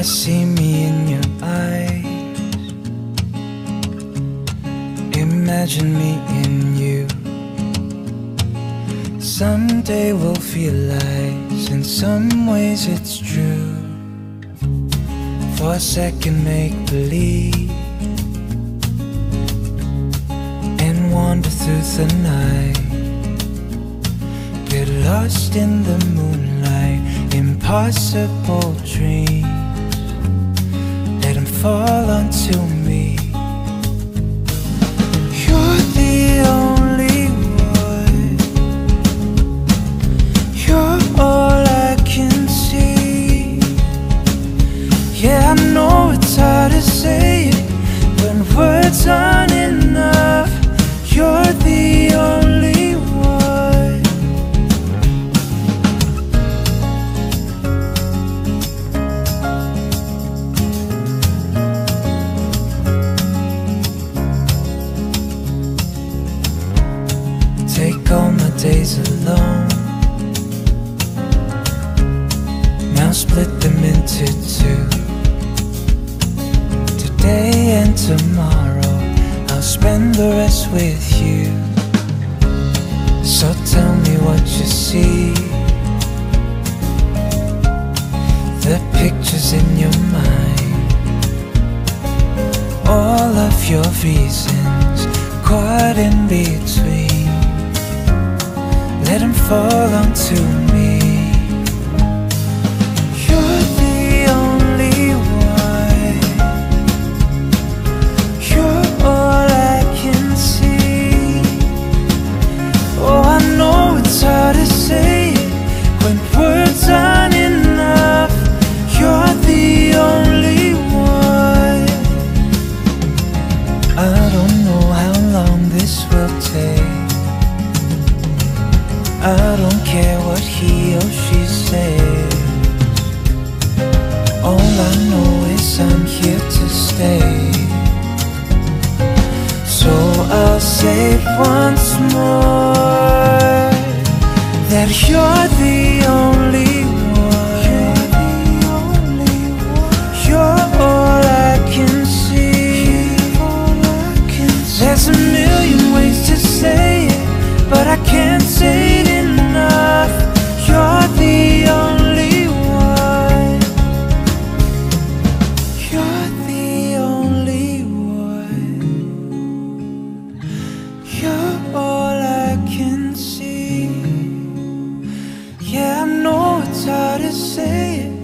I see me in your eyes. Imagine me in you. Someday we'll feel lies. In some ways it's true. For a second make-believe, and wander through the night. Get lost in the moonlight. Impossible dreams, fall onto me. You're the only one. You're all I can see. Yeah, I know it's hard to say it when words aren't enough. You're the only one. All my days alone, now split them into two. Today and tomorrow I'll spend the rest with you. So tell me what you see, the pictures in your mind, all of your reasons caught in between. Let him fall onto me. You're the only one. You're all I can see. Oh, I know it's hard to say it when words aren't enough. You're the only one. I don't know how long this will take. I don't care what he or she says. All I know is I'm here to stay. So I'll say once more that you're the only one. You're all I can see. There's a million ways to say it, but I can't say it. You're the only one. You're the only one. You're all I can see. Yeah, I know it's hard to say it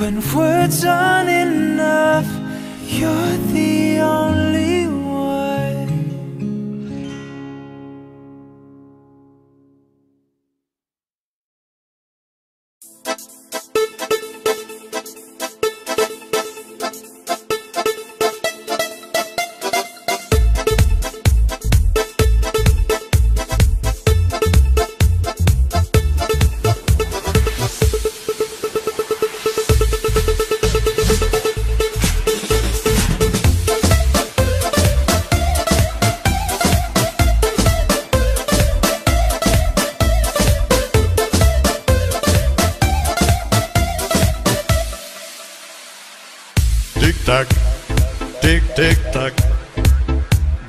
when words aren't enough. You're the only one.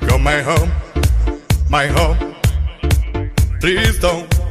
Go my home, my home. Please don't